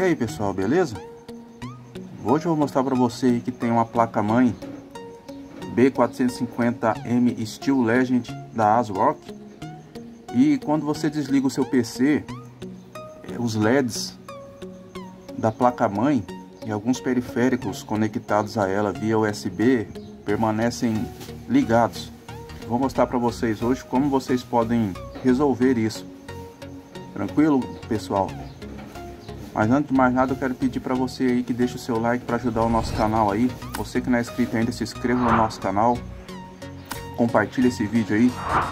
E aí pessoal, beleza? Hoje eu vou mostrar para você que tem uma placa-mãe B450M Steel Legend da ASRock. E quando você desliga o seu PC, os LEDs da placa-mãe e alguns periféricos conectados a ela via USB permanecem ligados. Vou mostrar para vocês hoje como vocês podem resolver isso. Tranquilo, pessoal? Mas antes de mais nada, eu quero pedir para você aí que deixe o seu like para ajudar o nosso canal aí. Você que não é inscrito ainda, se inscreva no nosso canal, compartilhe esse vídeo aí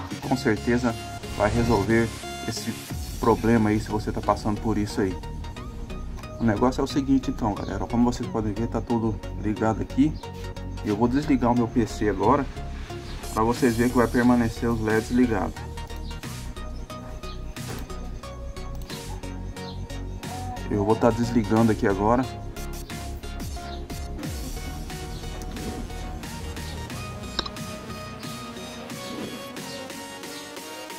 e com certeza vai resolver esse problema aí se você está passando por isso aí. O negócio é o seguinte então, galera, como vocês podem ver, tá tudo ligado aqui. Eu vou desligar o meu PC agora para vocês verem que vai permanecer os LEDs ligados. Eu vou estar desligando aqui agora.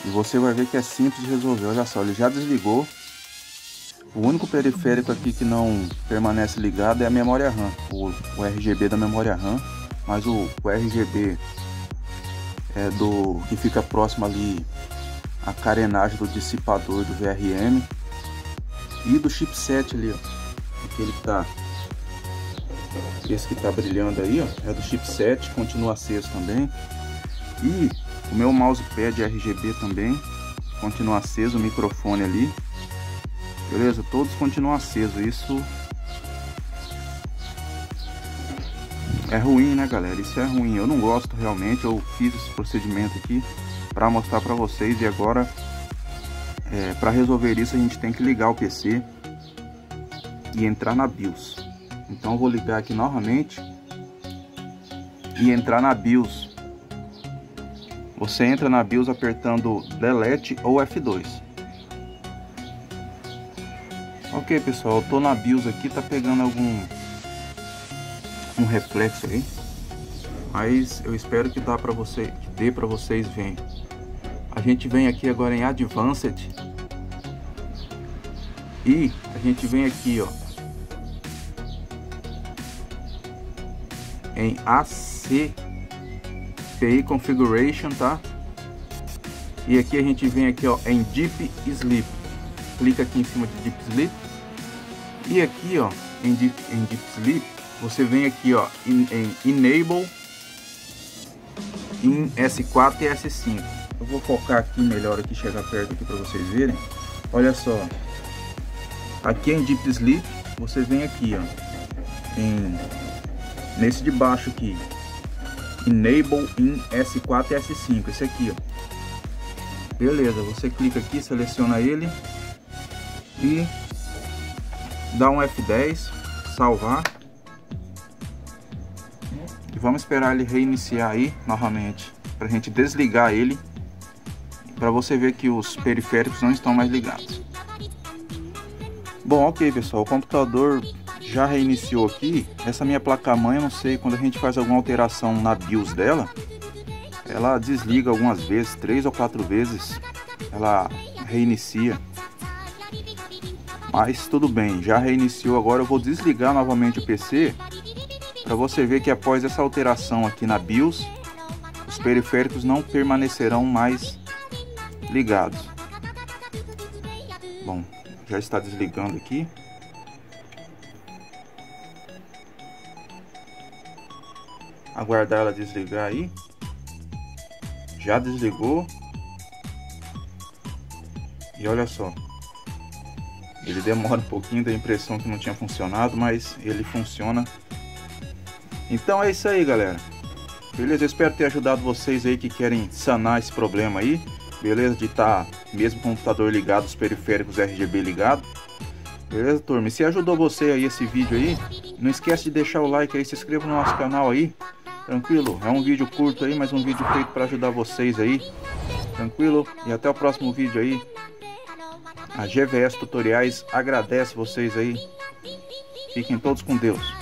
E você vai ver que é simples de resolver. Olha só, ele já desligou. O único periférico aqui que não permanece ligado é a memória RAM, o RGB da memória RAM. Mas o RGB é do que fica próximo ali à carenagem do dissipador do VRM. E do chipset ali, ó, aquele que tá, esse que tá brilhando aí, ó, é do chipset, continua aceso também. E o meu mousepad RGB também continua aceso, o microfone ali, beleza? Todos continuam acesos. Isso é ruim, né, galera? Isso é ruim, eu não gosto realmente. Eu fiz esse procedimento aqui para mostrar para vocês e agora para resolver isso a gente tem que ligar o PC e entrar na BIOS. Então eu vou ligar aqui novamente e entrar na BIOS. Você entra na BIOS apertando Delete ou F2. Ok pessoal, eu tô na BIOS aqui, tá pegando um reflexo aí, mas eu espero que dê para vocês verem. A gente vem aqui agora em Advanced e a gente vem aqui, ó, em ACPI Configuration, tá? E aqui a gente vem aqui, ó, em Deep Sleep. Clica aqui em cima de Deep Sleep e aqui, ó, em Deep Sleep você vem aqui, ó, em Enable em S4 e S5. Eu vou focar aqui melhor, aqui, chegar perto aqui para vocês verem. Olha só, aqui em Deep Sleep você vem aqui, ó, nesse de baixo aqui, Enable in S4 e S5, esse aqui, ó. Beleza, você clica aqui, seleciona ele e dá um F10, salvar. E vamos esperar ele reiniciar aí novamente para a gente desligar ele, para você ver que os periféricos não estão mais ligados. Bom, ok pessoal, o computador já reiniciou aqui. Essa minha placa-mãe, eu não sei, quando a gente faz alguma alteração na BIOS dela, ela desliga algumas vezes, 3 ou 4 vezes, ela reinicia. Mas tudo bem, já reiniciou. Agora eu vou desligar novamente o PC, para você ver que após essa alteração aqui na BIOS, os periféricos não permanecerão mais ligados. Bom, já está desligando aqui. Aguardar ela desligar aí. Já desligou. E olha só, ele demora um pouquinho, dá a impressão que não tinha funcionado, mas ele funciona. Então é isso aí, galera. Beleza, eu espero ter ajudado vocês aí que querem sanar esse problema aí. Beleza, de estar mesmo com o computador ligado, os periféricos RGB ligado. Beleza, turma? E se ajudou você aí esse vídeo aí, não esquece de deixar o like aí, se inscreva no nosso canal aí. Tranquilo? É um vídeo curto aí, mas um vídeo feito para ajudar vocês aí. Tranquilo? E até o próximo vídeo aí. A GVS Tutoriais agradece vocês aí. Fiquem todos com Deus.